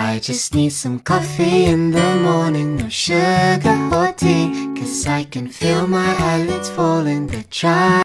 I just need some coffee in the morning, no sugar or tea, 'cause I can feel my eyelids falling, they're dry.